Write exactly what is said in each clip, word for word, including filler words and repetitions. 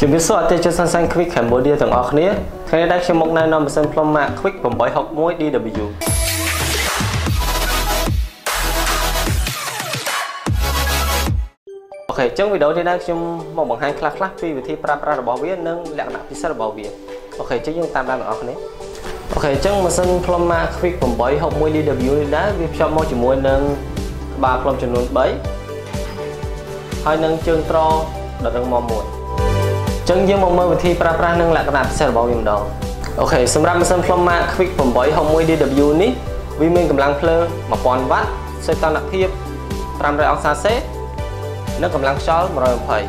Chúng biết số ở trên sân sân Quick Cambodia thường ở khía. Khi đã xem một nơi nằm sân plom mạc Quick bằng bãi học muối đi W. Ok, trong video thì đã xem một bằng hai class class vì vị trí prapra là bảo viên nâng lạng nặng pizza là bảo viên. Ok, chúng chúng ta đang ở khía. Ok, trong một sân plom mạc Quick bằng bãi học muối đi W đã việc cho mỗi chủng muối nâng ba plom chủng muối bảy. Hai nâng chương tro đặt nâng mò muối. Chân dương một mơ thì prapra nâng lạc nạp sẽ bảo hiểm đó. Ok, xâm ra một sân phong mạng Quick phẩm bói hồng mươi đê vê ní vì mình cầm lăng phơ mà còn vắt xoay toàn nạp thiếp trăm rồi ông xa xế nó cầm lăng xóa mà rồi ông phải.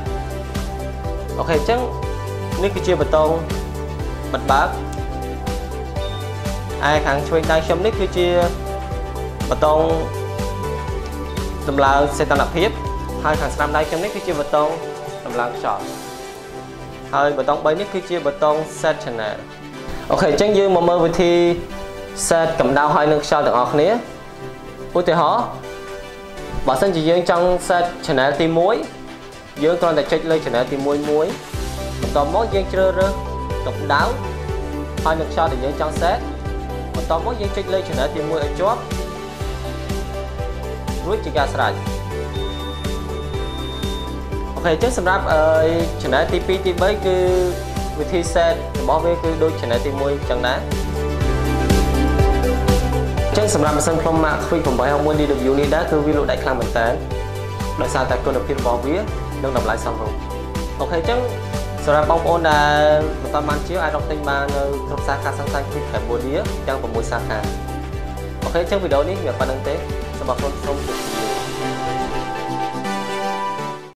Ok, chân nước kia chia bật tông bật bác ai kháng cho anh ta chấm nước kia chia bật tông tầm là xoay toàn nạp thiếp hai kháng xăm đáy chấm nước kia chia bật tông tầm lăng xóa hơi bê tông bấy nhất khi chia bê tông set channel. Ok, chẳng dư mà mơ vị thi set cầm đau hai nâng sau được ọt nế. Ủa thì hóa bỏ sân chỉ dương trong set channel tìm muối dương toàn là check lên channel tìm muối muối một tòa mốt dương trơ rơ cầm đáo hai nâng sau được dương trong set một tòa mốt dương check lên channel tìm muối ở chóp rút chì gà sạch. Ok, trước xem rap ơi chẳng lẽ tê pê tê pê cứ vị thi set bỏ về cứ đôi chẳng lẽ tê môi chẳng đá. Trước xem rap sân phong mạc Quick cùng với ông muốn đi được dù đã cứ video đại khang mình tán đợi sao tại cô được phiên bỏ vía đừng đọc lại xong rồi. Ok, trước xem rap bóng ôn là một toàn mang chiếu ai đọc tên mang trong xa khá sáng sáng khi phải mua đĩa chẳng có mùi xa khá. Ok, trước video này việc bạn đăng tế sẽ bảo con xong.